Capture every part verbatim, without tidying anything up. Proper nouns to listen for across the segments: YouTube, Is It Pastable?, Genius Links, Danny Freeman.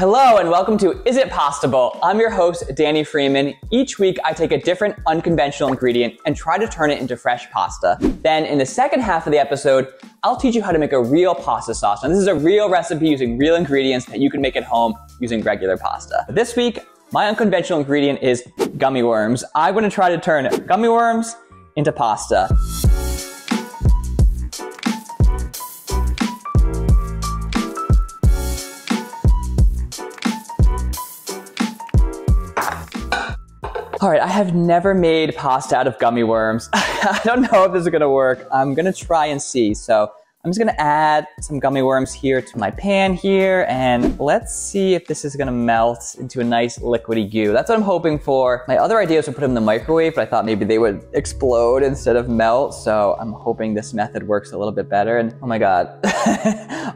Hello and welcome to Is It Pastable? I'm your host, Danny Freeman. Each week, I take a different unconventional ingredient and try to turn it into fresh pasta. Then in the second half of the episode, I'll teach you how to make a real pasta sauce. Now this is a real recipe using real ingredients that you can make at home using regular pasta. This week, my unconventional ingredient is gummy worms. I'm gonna try to turn gummy worms into pasta. All right, I have never made pasta out of gummy worms. I don't know if this is gonna work. I'm gonna try and see. So I'm just gonna add some gummy worms here to my pan here, and let's see if this is gonna melt into a nice liquidy goo. That's what I'm hoping for. My other idea was to put them in the microwave, but I thought maybe they would explode instead of melt. So I'm hoping this method works a little bit better. And oh my God.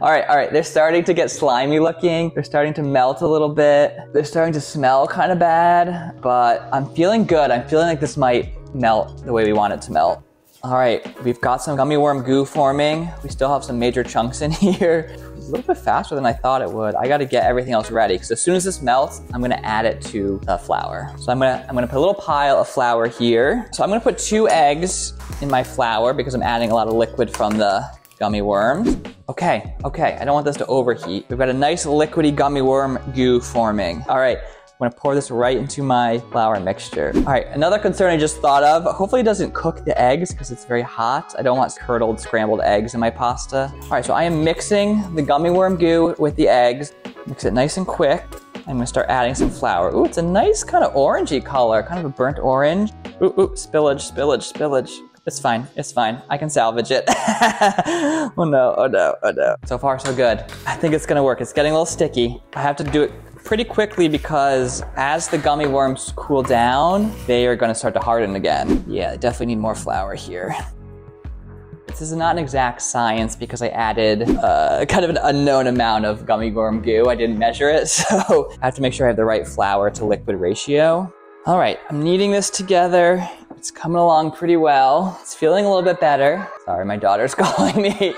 All right, all right. They're starting to get slimy looking. They're starting to melt a little bit. They're starting to smell kind of bad, but I'm feeling good. I'm feeling like this might melt the way we want it to melt. All right, we've got some gummy worm goo forming. We still have some major chunks in here. It's a little bit faster than I thought it would. I gotta get everything else ready, because as soon as this melts, I'm gonna add it to the flour. So I'm gonna, I'm gonna put a little pile of flour here. So I'm gonna put two eggs in my flour because I'm adding a lot of liquid from the gummy worms. Okay, okay, I don't want this to overheat. We've got a nice liquidy gummy worm goo forming. All right. I'm gonna pour this right into my flour mixture. All right, another concern I just thought of, hopefully it doesn't cook the eggs because it's very hot. I don't want curdled scrambled eggs in my pasta. All right, so I am mixing the gummy worm goo with the eggs. Mix it nice and quick. I'm gonna start adding some flour. Ooh, it's a nice kind of orangey color, kind of a burnt orange. Ooh, ooh, spillage, spillage, spillage. It's fine, it's fine. I can salvage it. Oh no, oh no, oh no. So far, so good. I think it's gonna work. It's getting a little sticky. I have to do it pretty quickly because as the gummy worms cool down, they are gonna start to harden again. Yeah, I definitely need more flour here. This is not an exact science because I added uh, kind of an unknown amount of gummy worm goo. I didn't measure it, so I have to make sure I have the right flour to liquid ratio. All right, I'm kneading this together. It's coming along pretty well. It's feeling a little bit better. Sorry, my daughter's calling me.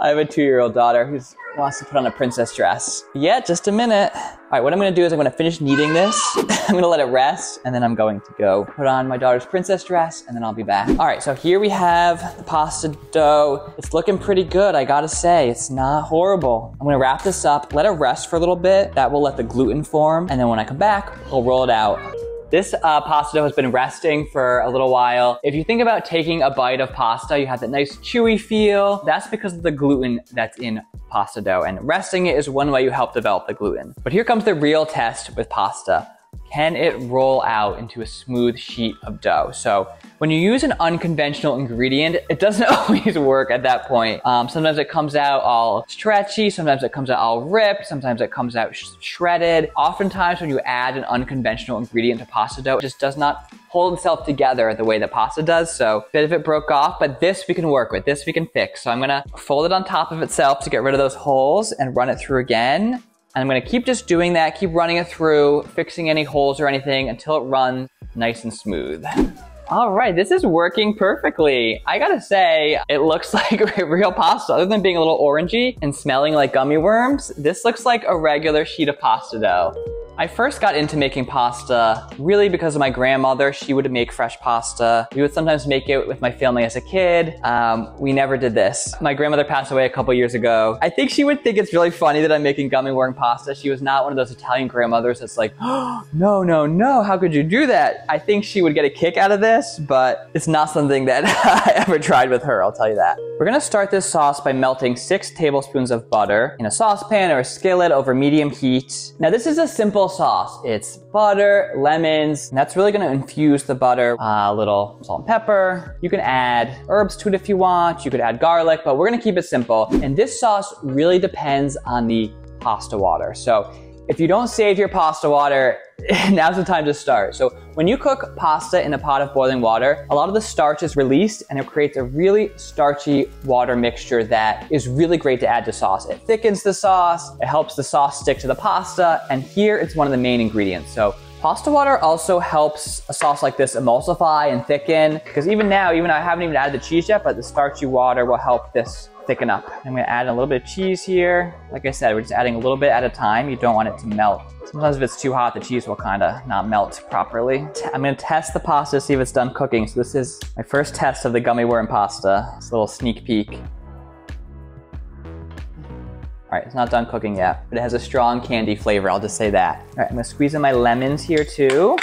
I have a two-year-old daughter who wants to put on a princess dress. Yeah, just a minute. All right, what I'm gonna do is I'm gonna finish kneading this. I'm gonna let it rest, and then I'm going to go put on my daughter's princess dress, and then I'll be back. All right, so here we have the pasta dough. It's looking pretty good, I gotta say. It's not horrible. I'm gonna wrap this up, let it rest for a little bit. That will let the gluten form, and then when I come back, I'll roll it out. This uh, pasta dough has been resting for a little while. If you think about taking a bite of pasta, you have that nice chewy feel. That's because of the gluten that's in pasta dough, and resting it is one way you help develop the gluten. But here comes the real test with pasta. Can it roll out into a smooth sheet of dough? So when you use an unconventional ingredient, it doesn't always work at that point. Um, sometimes it comes out all stretchy, sometimes it comes out all ripped, sometimes it comes out sh shredded. Oftentimes when you add an unconventional ingredient to pasta dough, it just does not hold itself together the way that pasta does. So a bit of it broke off, but this we can work with, this we can fix. So I'm gonna fold it on top of itself to get rid of those holes and run it through again. And I'm gonna keep just doing that, keep running it through, fixing any holes or anything until it runs nice and smooth. All right, this is working perfectly. I gotta say, it looks like real pasta. Other than being a little orangey and smelling like gummy worms, this looks like a regular sheet of pasta dough. I first got into making pasta really because of my grandmother. She would make fresh pasta. We would sometimes make it with my family as a kid. Um, we never did this. My grandmother passed away a couple years ago. I think she would think it's really funny that I'm making gummy worm pasta. She was not one of those Italian grandmothers that's like, oh, no, no, no, how could you do that? I think she would get a kick out of this, but it's not something that I ever tried with her, I'll tell you that. We're gonna start this sauce by melting six tablespoons of butter in a saucepan or a skillet over medium heat. Now this is a simple sauce. It's butter, lemons, and that's really going to infuse the butter. Uh, a little salt and pepper. You can add herbs to it if you want. You could add garlic, but we're going to keep it simple. And this sauce really depends on the pasta water. So if you don't save your pasta water, now's the time to start. So when you cook pasta in a pot of boiling water, a lot of the starch is released and it creates a really starchy water mixture that is really great to add to sauce. It thickens the sauce, it helps the sauce stick to the pasta, and here it's one of the main ingredients. So pasta water also helps a sauce like this emulsify and thicken, because even now, even I haven't even added the cheese yet, but the starchy water will help this thicken up. I'm gonna add a little bit of cheese here. Like I said, we're just adding a little bit at a time. You don't want it to melt. Sometimes if it's too hot, the cheese will kind of not melt properly. I'm gonna test the pasta to see if it's done cooking. So this is my first test of the gummy worm pasta. It's a little sneak peek. All right, it's not done cooking yet, but it has a strong candy flavor, I'll just say that. All right, I'm gonna squeeze in my lemons here too.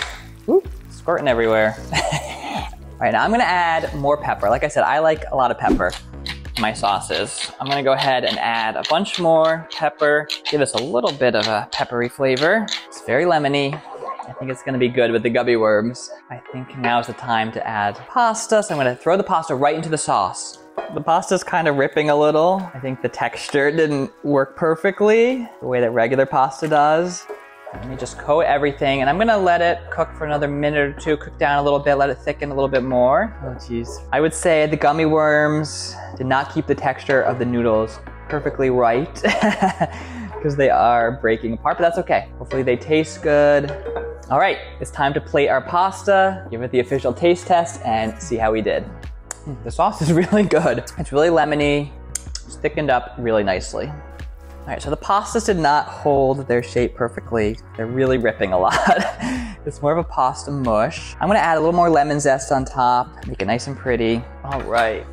Ooh, squirting everywhere. All right, now I'm gonna add more pepper. Like I said, I like a lot of pepper in my sauces. I'm gonna go ahead and add a bunch more pepper. Give us a little bit of a peppery flavor. It's very lemony. I think it's gonna be good with the gummy worms. I think now's the time to add pasta, so I'm gonna throw the pasta right into the sauce. The pasta's kind of ripping a little. I think the texture didn't work perfectly the way that regular pasta does. Let me just coat everything, and I'm gonna let it cook for another minute or two, cook down a little bit, let it thicken a little bit more. Oh jeez. I would say the gummy worms did not keep the texture of the noodles perfectly right, because they are breaking apart, but that's okay. Hopefully they taste good. All right, it's time to plate our pasta, give it the official taste test, and see how we did. The sauce is really good. It's really lemony, it's thickened up really nicely. All right, so the pastas did not hold their shape perfectly. They're really ripping a lot. It's more of a pasta mush. I'm gonna add a little more lemon zest on top, make it nice and pretty. All right.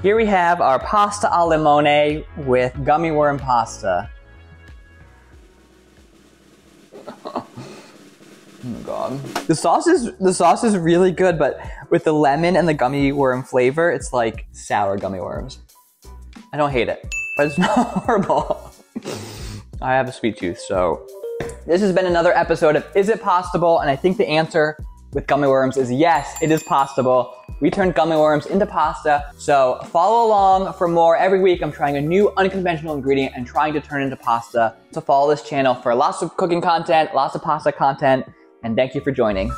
Here we have our pasta al limone with gummy worm pasta. Oh my God. The sauce is, the sauce is really good, but with the lemon and the gummy worm flavor, it's like sour gummy worms. I don't hate it, but it's not horrible. I have a sweet tooth, so. This has been another episode of Is It Pastable? And I think the answer with gummy worms is yes, it is possible. We turned gummy worms into pasta, so follow along for more. Every week I'm trying a new unconventional ingredient and trying to turn it into pasta. So follow this channel for lots of cooking content, lots of pasta content, and thank you for joining.